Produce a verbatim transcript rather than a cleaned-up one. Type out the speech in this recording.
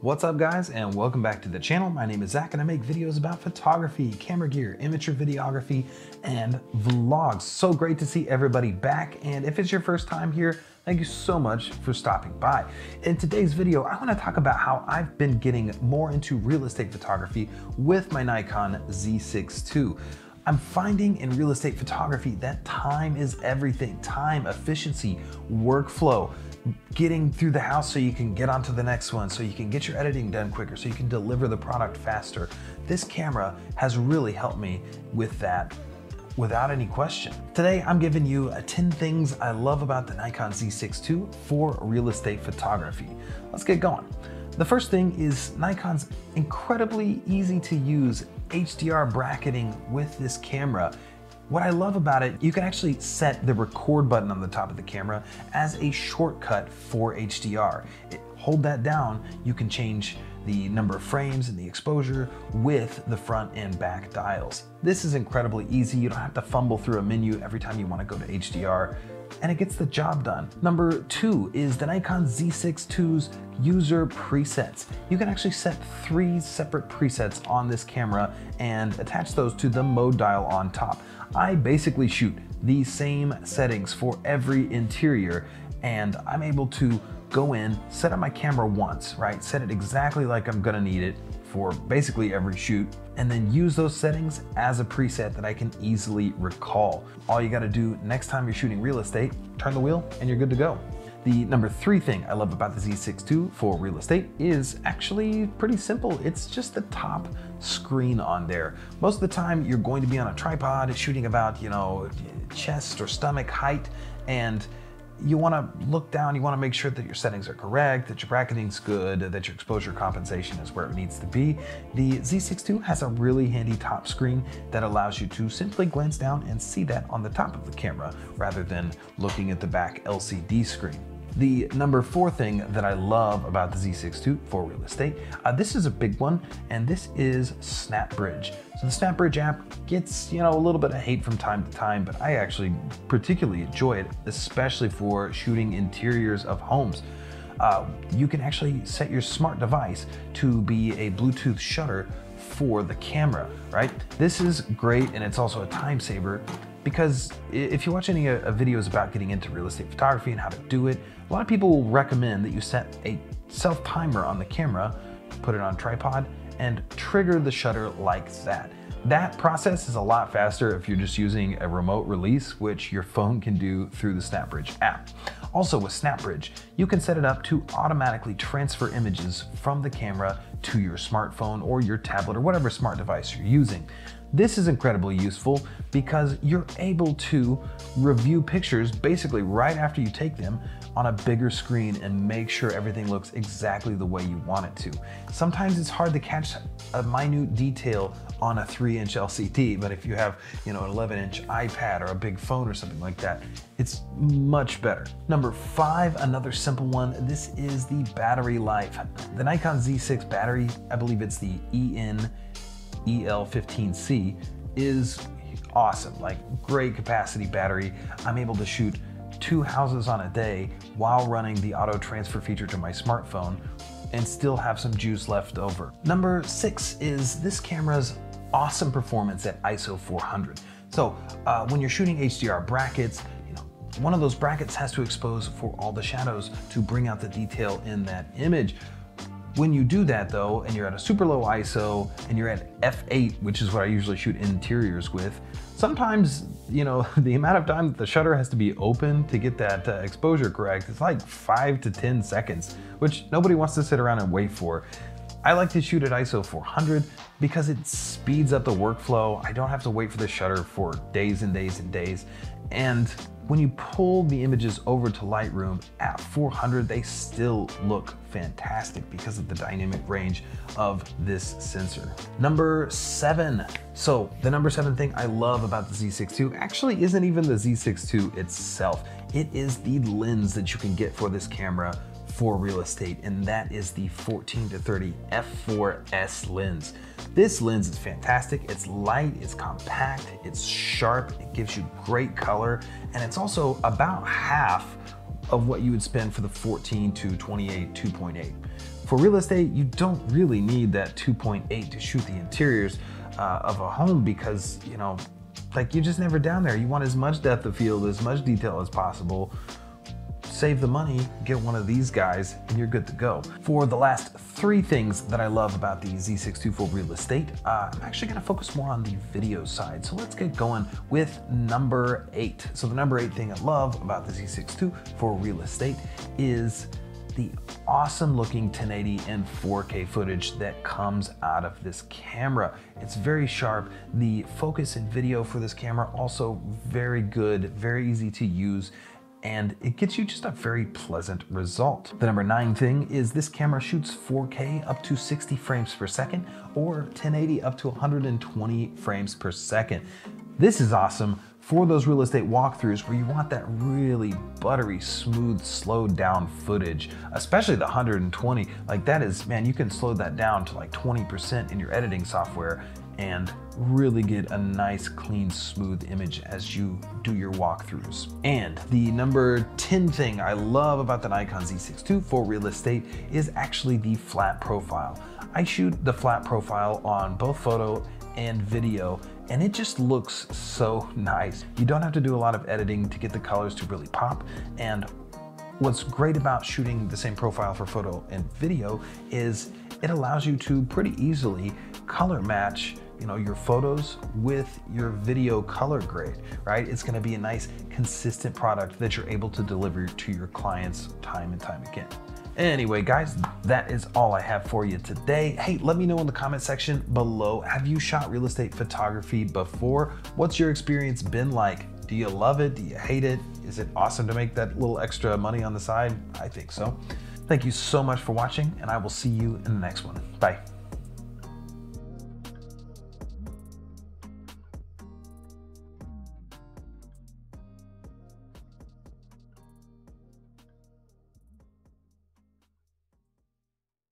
What's up guys, and welcome back to the channel. My name is Zach and I make videos about photography, camera gear, amateur videography, and vlogs. So great to see everybody back. And if it's your first time here, thank you so much for stopping by. In today's video, I wanna talk about how I've been getting more into real estate photography with my Nikon Z six two. I'm finding in real estate photography that time is everything. Time, efficiency, workflow, getting through the house so you can get onto the next one, so you can get your editing done quicker, so you can deliver the product faster. This camera has really helped me with that without any question. Today, I'm giving you ten things I love about the Nikon Z six two for real estate photography. Let's get going. The first thing is Nikon's incredibly easy to use H D R bracketing with this camera. What I love about it, you can actually set the record button on the top of the camera as a shortcut for H D R. It, hold that down, you can change the number of frames and the exposure with the front and back dials. This is incredibly easy. You don't have to fumble through a menu every time you want to go to H D R, and it gets the job done. Number two is the Nikon Z six two's user presets. You can actually set three separate presets on this camera and attach those to the mode dial on top. I basically shoot the same settings for every interior, and I'm able to go in, set up my camera once, right? Set it exactly like I'm gonna need it for basically every shoot, and then use those settings as a preset that I can easily recall. All you gotta do next time you're shooting real estate, turn the wheel and you're good to go. The number three thing I love about the Z six two for real estate is actually pretty simple. It's just the top screen on there. Most of the time you're going to be on a tripod shooting about, you know, chest or stomach height, and you wanna look down, you wanna make sure that your settings are correct, that your bracketing's good, that your exposure compensation is where it needs to be. The Z six two has a really handy top screen that allows you to simply glance down and see that on the top of the camera rather than looking at the back L C D screen. The number four thing that I love about the Z six two for real estate, uh, this is a big one, and this is SnapBridge. So the SnapBridge app gets, you know, a little bit of hate from time to time, but I actually particularly enjoy it, especially for shooting interiors of homes. Uh, you can actually set your smart device to be a Bluetooth shutter for the camera, right? This is great, and it's also a time saver, because if you watch any uh, videos about getting into real estate photography and how to do it, a lot of people will recommend that you set a self-timer on the camera, put it on tripod, and trigger the shutter like that. That process is a lot faster if you're just using a remote release, which your phone can do through the SnapBridge app. Also with SnapBridge, you can set it up to automatically transfer images from the camera to your smartphone or your tablet or whatever smart device you're using. This is incredibly useful because you're able to review pictures basically right after you take them on a bigger screen and make sure everything looks exactly the way you want it to. Sometimes it's hard to catch a minute detail on a three inch L C D, but if you have, you know, an eleven inch iPad or a big phone or something like that, it's much better. Number five, another simple one. This is the battery life. The Nikon Z six battery, I believe it's the E N E L fifteen C, is awesome. Like, great capacity battery. I'm able to shoot two houses on a day while running the auto transfer feature to my smartphone and still have some juice left over. Number six is this camera's awesome performance at I S O four hundred. So uh, when you're shooting H D R brackets, you know, one of those brackets has to expose for all the shadows to bring out the detail in that image. When you do that though, and you're at a super low I S O and you're at F eight, which is what I usually shoot interiors with, sometimes, you know, the amount of time that the shutter has to be open to get that uh, exposure correct is like five to ten seconds, which nobody wants to sit around and wait for. I like to shoot at I S O four hundred because it speeds up the workflow. I don't have to wait for the shutter for days and days and days. And when you pull the images over to Lightroom at four hundred, they still look fantastic because of the dynamic range of this sensor. Number seven. So the number seven thing I love about the Z six two actually isn't even the Z six two itself. It is the lens that you can get for this camera for real estate, and that is the fourteen to thirty f four S lens. This lens is fantastic. It's light, it's compact, it's sharp, it gives you great color, and it's also about half of what you would spend for the fourteen to twenty-eight two point eight. For real estate, you don't really need that two point eight to shoot the interiors uh, of a home, because, you know, like, you're just never down there. You want as much depth of field, as much detail as possible. Save the money, get one of these guys, and you're good to go. For the last three things that I love about the Z six two for real estate, uh, I'm actually gonna focus more on the video side. So let's get going with number eight. So the number eight thing I love about the Z six two for real estate is the awesome looking ten eighty and four K footage that comes out of this camera. It's very sharp. The focus and video for this camera also very good, very easy to use, and it gets you just a very pleasant result. The number nine thing is this camera shoots four K up to sixty frames per second, or ten eighty up to one hundred twenty frames per second. This is awesome for those real estate walkthroughs where you want that really buttery, smooth, slowed down footage, especially the one hundred twenty. Like, that is, man, you can slow that down to like twenty percent in your editing software and really get a nice, clean, smooth image as you do your walkthroughs. And the number ten thing I love about the Nikon Z six two for real estate is actually the flat profile. I shoot the flat profile on both photo and video, and it just looks so nice. You don't have to do a lot of editing to get the colors to really pop, and what's great about shooting the same profile for photo and video is it allows you to pretty easily color match, you know, your photos with your video color grade, right? It's gonna be a nice, consistent product that you're able to deliver to your clients time and time again. Anyway, guys, that is all I have for you today. Hey, let me know in the comment section below, have you shot real estate photography before? What's your experience been like? Do you love it? Do you hate it? Is it awesome to make that little extra money on the side? I think so. Thank you so much for watching, and I will see you in the next one. Bye.